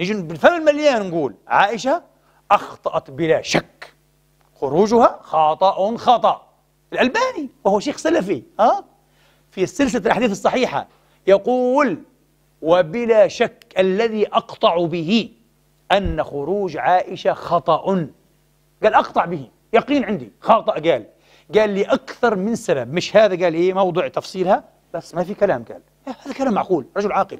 نيجي بالفم المليان نقول عائشة أخطأت بلا شك، خروجها خطأ خطأ. الألباني وهو شيخ سلفي في سلسلة الأحاديث الصحيحة يقول: وبلا شك الذي أقطع به أن خروج عائشة خطأ. قال أقطع به، يقين عندي خطأ. قال لي أكثر من سبب، مش هذا قال إيه موضوع تفصيلها بس ما في كلام. قال هذا كلام معقول، رجل عاقل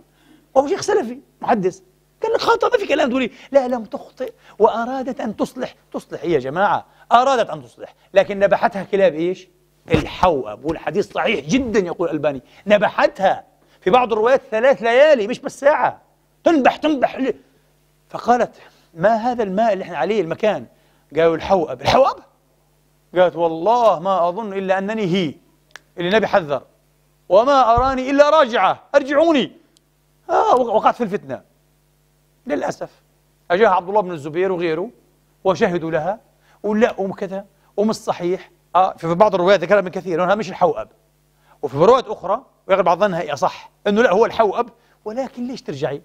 وهو شيخ سلفي محدث. قال لك خطأ، ما في كلام تقولي لا لم تخطئ وأرادت أن تصلح. تصلح يا جماعة، أرادت أن تصلح لكن نبحتها كلاب إيش؟ الحوأب. والحديث صحيح جدا، يقول الألباني نبحتها في بعض الروايات 3 ليالي مش بس ساعة، تنبح. فقالت ما هذا الماء اللي احنا عليه المكان؟ قالوا الحوأب. الحوأب؟ قالت والله ما أظن إلا أنني هي اللي نبي حذر، وما أراني إلا راجعة، أرجعوني. وقعت في الفتنة للأسف. أجاها عبد الله بن الزبير وغيره وشهدوا لها ولا وكذا ومش صحيح. في بعض الروايات ذكرها من كثير أنها مش الحوأب، وفي روايات أخرى ويغلب على ظنها أصح أنه لا هو الحوأب. ولكن ليش ترجعي؟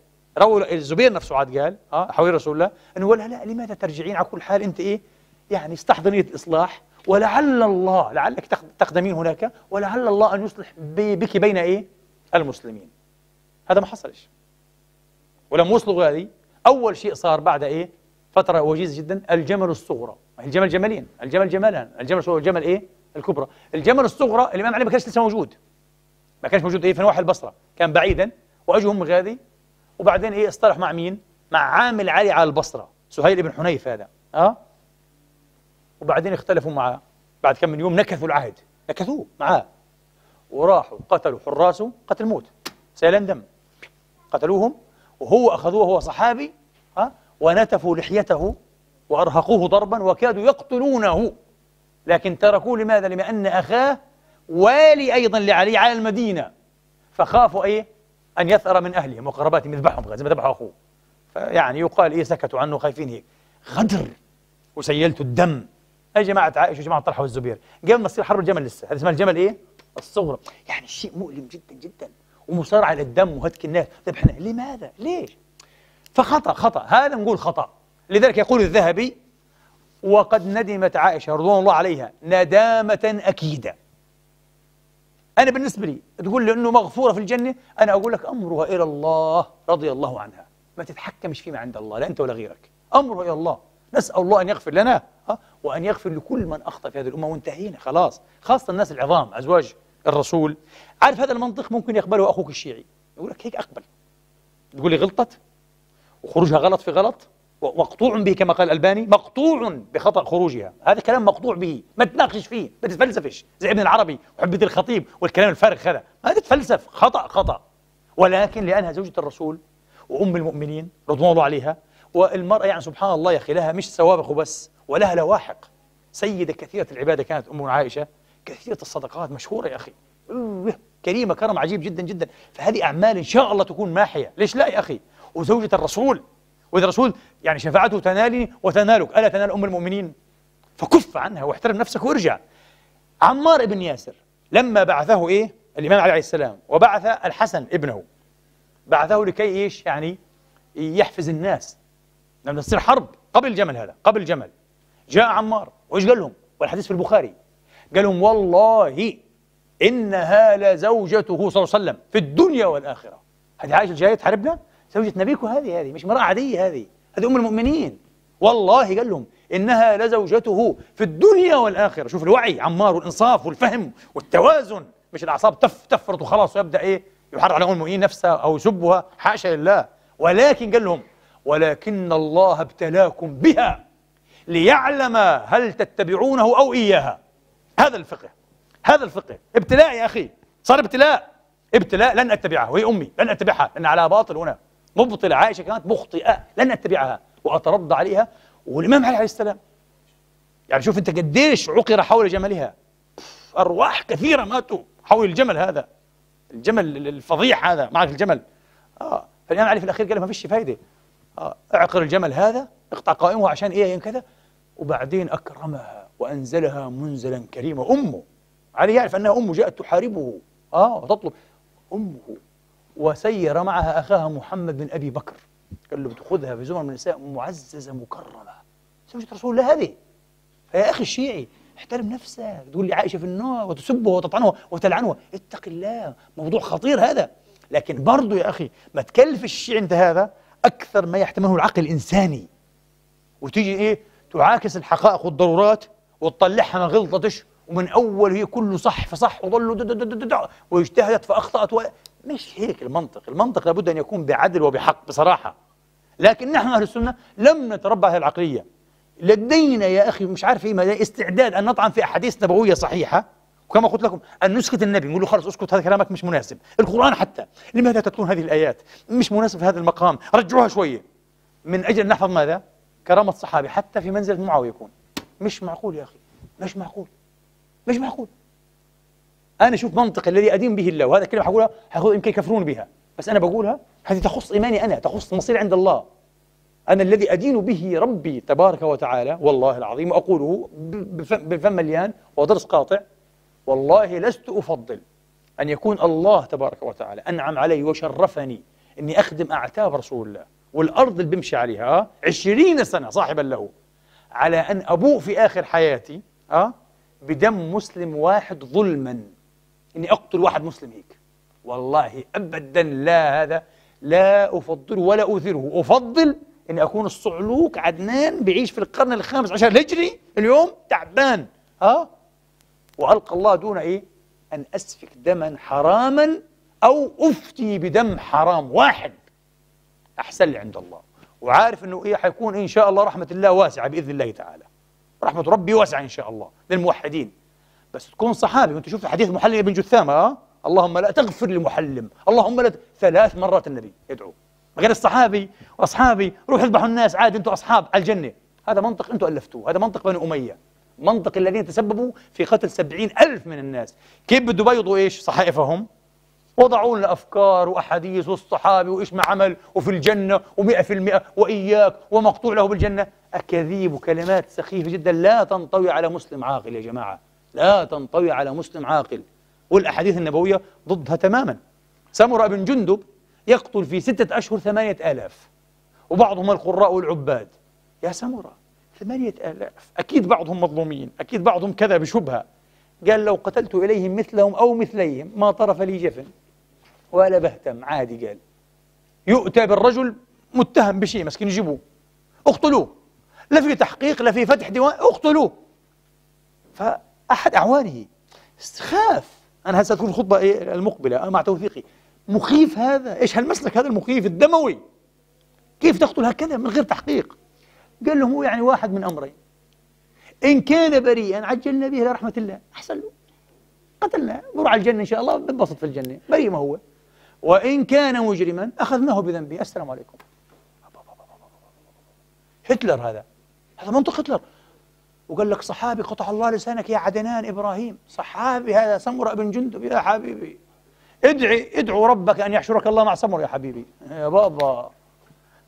الزبير نفسه عاد قال حوالي رسول الله أنه ولا لا، لماذا ترجعين؟ على كل حال أنت إيه يعني استحضني الإصلاح، ولعل الله لعلك تخدمين هناك، ولعل الله أن يصلح بك بين إيه المسلمين. هذا ما حصلش. ولما وصلوا هذه أول شيء صار بعد إيه فترة وجيزة جدا الجمل الصغرى. الجمل جملين، الجمل جملان، الجمل الصغرى والجمل إيه الكبرى. الجمل الصغرى الإمام علي ما كانش لسه موجود، ما كانش موجود إيه في نواحي البصرة، كان بعيدا. وأجوا هم غادي وبعدين إيه اصطلح مع مين؟ مع عامل علي على البصرة، سهيل ابن حنيف هذا. وبعدين اختلفوا معاه بعد كم من يوم، نكثوا العهد، نكثوه معاه وراحوا قتلوا حراسه قتل موت سيلان دم. قتلوهم وهو أخذوه، هو صحابي، ونتفوا لحيته وأرهقوه ضربا وكادوا يقتلونه، لكن تركوه. لماذا؟ لما أن أخاه والي أيضا لعلي على المدينة، فخافوا إيه أن يثأر من أهلهم وقرباتهم، يذبحهم زي ما ذبحوا أخوه. فيعني يقال إيه سكتوا عنه خايفين هيك. غدر وسيلتوا الدم. أي جماعة عائشة وجماعة طلحة والزبير قبل ما تصير حرب الجمل لسه، هذا اسمها الجمل إيه الصغرى. يعني شيء مؤلم جدا جدا، ومصارعة للدم وهتك الناس ذبحنا. لماذا؟ ليش؟ فخطأ خطأ، هذا نقول خطأ. لذلك يقول الذهبي: وقد ندمت عائشة رضوان الله عليها ندامة أكيدة. أنا بالنسبة لي تقول لي أنه مغفورة في الجنة، أنا أقول لك أمرها إلى الله رضي الله عنها، ما تتحكمش فيما عند الله، لا أنت ولا غيرك، أمرها إلى الله. نسأل الله أن يغفر لنا وأن يغفر لكل من أخطأ في هذه الأمة، وانتهينا خلاص، خاصة الناس العظام أزواج الرسول. عارف هذا المنطق ممكن يقبله أخوك الشيعي، يقول لك هيك أقبل، تقول لي غلطت وخروجها غلط في غلط ومقطوع به، كما قال الألباني مقطوع بخطأ خروجها، هذا كلام مقطوع به، ما تناقش فيه، ما تتفلسفش زي ابن العربي وحبيب الخطيب والكلام الفارغ هذا، ما تتفلسف، خطأ خطأ. ولكن لأنها زوجة الرسول وأم المؤمنين رضوان الله عليها، والمرأة يعني سبحان الله يا أخي لها مش سوابق وبس، ولها لواحق. سيدة كثيرة العبادة كانت أم عائشة، كثيرة الصدقات، مشهورة يا أخي، كريمة كرم عجيب جدا جدا. فهذه أعمال إن شاء الله تكون ماحية، ليش لا يا أخي؟ وزوجة الرسول، وإذا الرسول يعني شفاعته تنالني وتنالك، ألا تنال أم المؤمنين؟ فكف عنها واحترم نفسك وارجع. عمار بن ياسر لما بعثه إيه الإمام علي عليه السلام، وبعث الحسن ابنه، بعثه لكي إيش يعني يحفز الناس لما تصير حرب قبل الجمل. هذا قبل الجمل جاء عمار وإيش قال لهم؟ والحديث في البخاري قال لهم: والله إنها لزوجته صلى الله عليه وسلم في الدنيا والآخرة. هذه عائشة جاية تحاربنا، زوجة نبيكم، هذه مش امرأة عادية، هذه أم المؤمنين. والله قال لهم إنها لزوجته في الدنيا والآخرة. شوف الوعي عمار والإنصاف والفهم والتوازن، مش الأعصاب تفرط وخلاص ويبدأ إيه يحرق على أم المؤمنين نفسها أو يسبها، حاشا لله. ولكن قال لهم: ولكن الله ابتلاكم بها ليعلم هل تتبعونه أو إياها. هذا الفقه، هذا الفقه. ابتلاء يا أخي، صار ابتلاء، ابتلاء لن أتبعها، وهي أمي لن أتبعها، لأن على باطل هنا مبطلة. عائشة كانت مخطئة، لن أتبعها وأترضى عليها. والإمام علي عليه السلام يعني شوف أنت قديش عقر حول جملها، أرواح كثيرة ماتوا حول الجمل هذا، الجمل الفظيع هذا، معركة الجمل. فالإمام علي في الأخير قال ما فيش فايدة، اعقر الجمل هذا، اقطع قائمه عشان إيه كذا. وبعدين أكرمها وأنزلها منزلا كريما. أمه علي يعرف أنها أمه جاءت تحاربه وتطلب أمه، وسير معها أخاها محمد بن أبي بكر قال له بتاخذها في زمر من النساء معززه مكرمه. زوجة رسول الله هذه. فيا اخي الشيعي احترم نفسك، تقول لي عائشه في النار وتسبها وتطعنها وتلعنها، اتق الله، موضوع خطير هذا. لكن برضه يا اخي ما تكلف الشيعي انت هذا اكثر ما يحتمله العقل الانساني. وتيجي ايه؟ تعاكس الحقائق والضرورات وتطلعها من غلطتش، ومن اول هي كله صح فصح وظلوا واجتهدت فاخطات مش هيك المنطق، المنطق لابد ان يكون بعدل وبحق بصراحه. لكن نحن اهل السنه لم نتربى هذه العقليه. لدينا يا اخي مش عارف ايه استعداد ان نطعن في احاديث نبويه صحيحه، وكما قلت لكم ان نسكت النبي، نقول له خلص اسكت هذا كلامك مش مناسب، القران حتى لماذا تتلون هذه الايات؟ مش مناسب في هذا المقام، رجعوها شويه. من اجل نحفظ ماذا؟ كرامه الصحابي حتى في منزله معاويه يكون. مش معقول يا اخي، مش معقول، مش معقول. انا شوف منطق الذي ادين به الله، وهذا الكلمه حقولها يمكن يكفرون بها، بس انا بقولها هذه تخص ايماني انا، تخص مصيري عند الله. انا الذي ادين به ربي تبارك وتعالى والله العظيم، واقوله بفم مليان وضرس قاطع، والله لست افضل ان يكون الله تبارك وتعالى انعم علي وشرفني اني اخدم اعتاب رسول الله والارض اللي بمشي عليها 20 سنه صاحبا له، على ان ابوء في اخر حياتي بدم مسلم واحد ظلما، اني اقتل واحد مسلم هيك، والله ابدا لا، هذا لا افضله ولا اثيره. افضل اني اكون الصعلوك عدنان بيعيش في القرن ال15 الهجري اليوم تعبان والقى الله دون ايه؟ ان اسفك دما حراما او افتي بدم حرام واحد، احسن لي عند الله. وعارف انه ايه حيكون ان شاء الله رحمه الله واسعه باذن الله تعالى، رحمه ربي واسعه ان شاء الله للموحدين. بس تكون صحابي، وانت شوف حديث محلم بن جثامه اللهم لا تغفر لمحلم، اللهم لا، 3 مرات النبي يدعو. غير الصحابي واصحابي روحوا اذبحوا الناس عادي انتم اصحاب على الجنه، هذا منطق انتم الفتوه، هذا منطق بني اميه، منطق الذين تسببوا في قتل 70,000 من الناس. كيف بدوا يبيضوا ايش؟ صحائفهم، وضعوا لنا افكار واحاديث والصحابي وايش ما عمل وفي الجنه و100% واياك ومقطوع له بالجنه، اكاذيب وكلمات سخيفه جدا لا تنطوي على مسلم عاقل يا جماعه، لا تنطوي على مسلم عاقل. والاحاديث النبويه ضدها تماما. سمرة بن جندب يقتل في 6 أشهر 8,000، وبعضهم القراء والعباد. يا سمرة 8,000 أكيد بعضهم مظلومين، أكيد بعضهم كذا بشبهة. قال لو قتلت إليهم مثلهم أو مثليهم ما طرف لي جفن ولا بهتم، عادي. قال يؤتى بالرجل متهم بشيء مسكين يجيبوه اقتلوه، لا في تحقيق لا في فتح ديوان، اقتلوه. فأحد أعوانه خاف. أنا هسه تكون الخطبة المقبلة مع توثيقي. مخيف هذا، ايش هالمسلك هذا المخيف الدموي؟ كيف تقتل هكذا من غير تحقيق؟ قال له هو يعني واحد من امرين، ان كان بريئا عجلنا به الى رحمه الله، احسن له قتلناه بروح على الجنه ان شاء الله بنبسط في الجنه، بريء ما هو، وان كان مجرما اخذناه بذنبه، السلام عليكم. هتلر هذا منطق هتلر. وقال لك صحابي قطع الله لسانك يا عدنان ابراهيم، صحابي هذا سمرة بن جندب يا حبيبي، ادعو ربك أن يحشرك الله مع سمر يا حبيبي. يا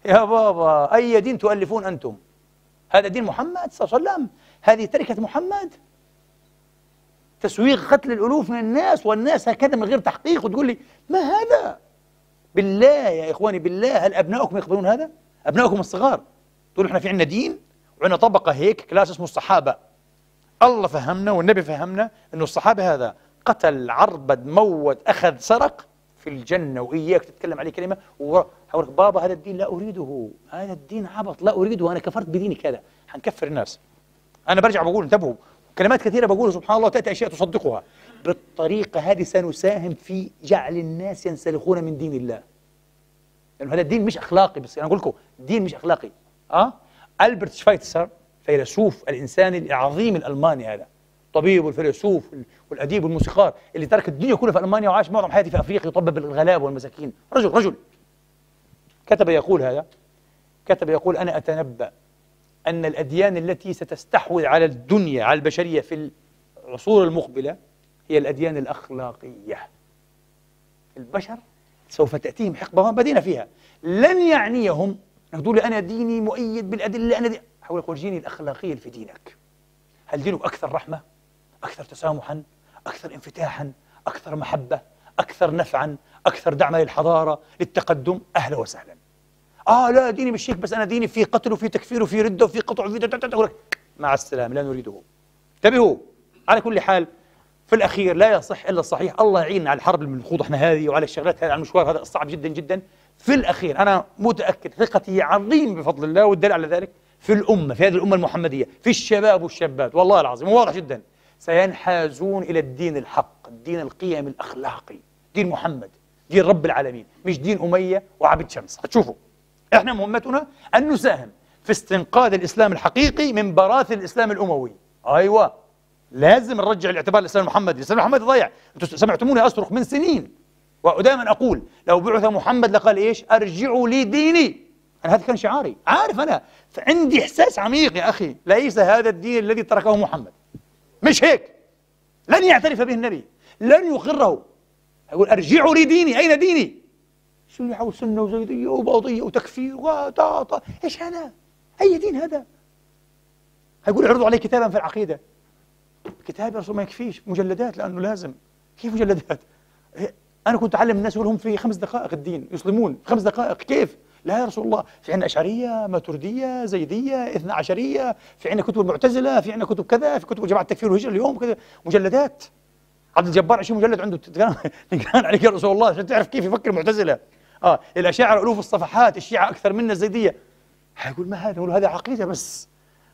بابا أي دين تؤلفون أنتم؟ هذا دين محمد صلى الله عليه وسلم؟ هذه تركة محمد؟ تسويغ قتل الألوف من الناس، والناس هكذا من غير تحقيق، وتقول لي ما هذا؟ بالله يا إخواني بالله، هل أبنائكم يقبلون هذا؟ أبنائكم الصغار تقولوا إحنا في عندنا دين وعندنا طبقة هيك كلاس اسمه الصحابة، الله فهمنا والنبي فهمنا إنه الصحابة هذا قتل عربد موت أخذ سرق في الجنة، وإياك تتكلم عليه كلمة وحولك بابا هذا الدين لا أريده، هذا الدين عبط لا أريده، أنا كفرت بديني كذا، حنكفر الناس. أنا برجع بقول انتبهوا، كلمات كثيرة بقول سبحان الله تأتي أشياء تصدقها، بالطريقة هذه سنساهم في جعل الناس ينسلخون من دين الله، لأنه هذا الدين مش أخلاقي. بس أنا أقول لكم الدين مش أخلاقي. ألبرت شفايتسر فيلسوف الإنساني العظيم الألماني، هذا الطبيب والفيلسوف والاديب والموسيقار اللي ترك الدنيا كلها في المانيا وعاش معظم حياته في افريقيا يطبب الغلابه والمساكين، رجل كتب يقول هذا، كتب يقول انا اتنبأ ان الاديان التي ستستحوذ على الدنيا على البشريه في العصور المقبله هي الاديان الاخلاقيه. البشر سوف تاتيهم حقبه بدينا فيها لن يعنيهم انك تقول لي انا ديني مؤيد بالادله، انا حاول ورجيني الاخلاقيه اللي في دينك. هل دينك اكثر رحمه؟ أكثر تسامحاً؟ أكثر انفتاحاً؟ أكثر محبة؟ أكثر نفعاً؟ أكثر دعماً للحضارة للتقدم؟ أهلاً وسهلاً. لا ديني مش هيك، بس أنا ديني في قتل وفي تكفير وفي ردة وفي قطع وفي مع السلامة، لا نريده. انتبهوا. على كل حال في الأخير لا يصح إلا الصحيح، الله يعيننا على الحرب المنخوضة احنا هذه وعلى الشغلات هذه، على المشوار هذا الصعب جدا جدا. في الأخير أنا متأكد ثقتي عظيم بفضل الله، والدليل على ذلك في الأمة، في هذه الأمة المحمدية، في الشباب والشابات، والله العظيم واضح جدا سينحازون إلى الدين الحق، الدين القيم الأخلاقي، دين محمد، دين رب العالمين، مش دين أمية وعبد شمس. هتشوفوا احنا مهمتنا أن نساهم في استنقاذ الإسلام الحقيقي من براثن الإسلام الأموي. أيوة لازم نرجع الاعتبار للإسلام المحمدي، الإسلام المحمدي ضيع. انتم سمعتموني أصرخ من سنين ودائما أقول لو بعث محمد لقال إيش؟ أرجعوا لي ديني. أنا هذا كان شعاري، عارف أنا عندي إحساس عميق يا أخي، ليس هذا الدين الذي تركه محمد، مش هيك، لن يعترف به النبي، لن يقره، يقول أرجعوا لي ديني. أين ديني؟ شو اللي حول سنة وزيدية وبعضية وتكفير وطاطا، إيش هذا؟ أي دين هذا؟ هيقول اعرضوا عليه كتابا في العقيدة. كتاب يا رسول ما يكفيش، مجلدات، لأنه لازم. كيف مجلدات؟ أنا كنت أعلم الناس وهم في 5 دقائق الدين، يسلمون 5 دقائق، كيف؟ لا يا رسول الله، في عندنا أشعرية، ماتوردية، زيدية، 12، في عندنا كتب المعتزلة، في عندنا كتب كذا، في كتب جماعة التكفير والهجرة اليوم كذا، مجلدات. عبد الجبار 20 مجلد عنده، تقرأ عليك يا رسول الله عشان تعرف كيف يفكر المعتزلة. الأشاعرة ألوف الصفحات، الشيعة أكثر منا الزيدية. هيقول ما هذا؟ نقول هذا عقيدة بس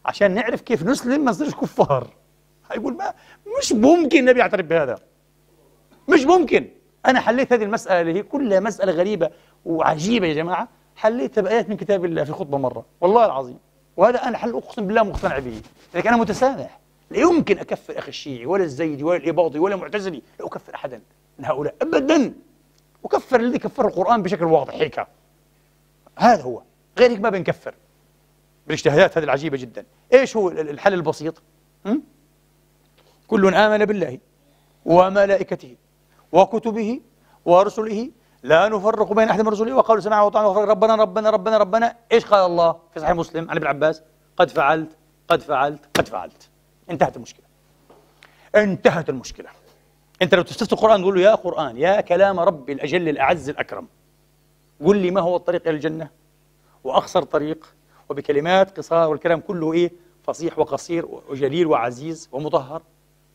عشان نعرف كيف نسلم ما نصيرش كفار. هيقول ما، مش ممكن النبي يعترف بهذا، مش ممكن. أنا حليت هذه المسألة اللي هي كلها مسألة غريبة وعجيبة يا جماعة، حليتها بآيات من كتاب الله في خطبة مرة، والله العظيم. وهذا أنا حل أقسم بالله مقتنع به، لكن أنا متسامح. لا يمكن أكفر أخي الشيعي ولا الزيدي ولا الإباضي ولا المعتزلي، لا أكفر أحدا من هؤلاء أبدا. أكفر الذي كفر القرآن بشكل واضح هيك، هذا هو، غير هيك ما بنكفر. بالاجتهادات هذه العجيبة جدا. إيش هو الحل البسيط؟ كل آمن بالله وملائكته وكتبه ورسله لا نفرق بين أحد من رسله وقالوا سمعنا وأطعنا ربنا ربنا ربنا ربنا. إيش قال الله في صحيح مسلم عن ابن عباس؟ قد فعلت قد فعلت قد فعلت. انتهت المشكلة، انتهت المشكلة. أنت لو تستفتي القرآن تقول له يا قرآن يا كلام ربي الأجل الأعز الأكرم، قل لي ما هو الطريق إلى الجنة وأقصر طريق، وبكلمات قصار، والكلام كله إيه؟ فصيح وقصير وجليل وعزيز ومطهر،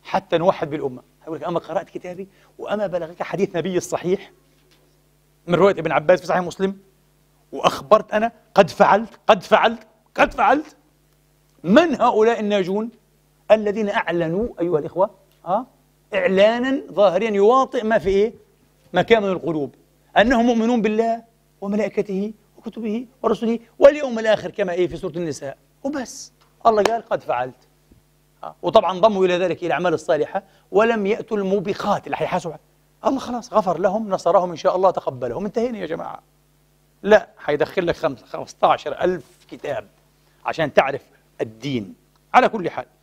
حتى نوحد بالأمة. هيقول لك أما قرأت كتابي وأما بلغك حديث نبي الصحيح من رواية ابن عباس في صحيح مسلم، وأخبرت أنا قد فعلت قد فعلت قد فعلت. من هؤلاء الناجون الذين أعلنوا أيها الإخوة إعلانا ظاهريا يواطئ ما في إيه؟ ما كان من القلوب، أنهم مؤمنون بالله وملائكته وكتبه ورسله واليوم الآخر كما إيه في سورة النساء، وبس. الله قال قد فعلت. وطبعا ضموا إلى ذلك الأعمال الصالحة ولم يأتوا الموبقات اللي حيحاسوا. الله خلاص غفر لهم، نصرهم إن شاء الله، تقبلهم، انتهينا يا جماعة. لا، حيدخل لك 15,000 كتاب عشان تعرف الدين. على كل حال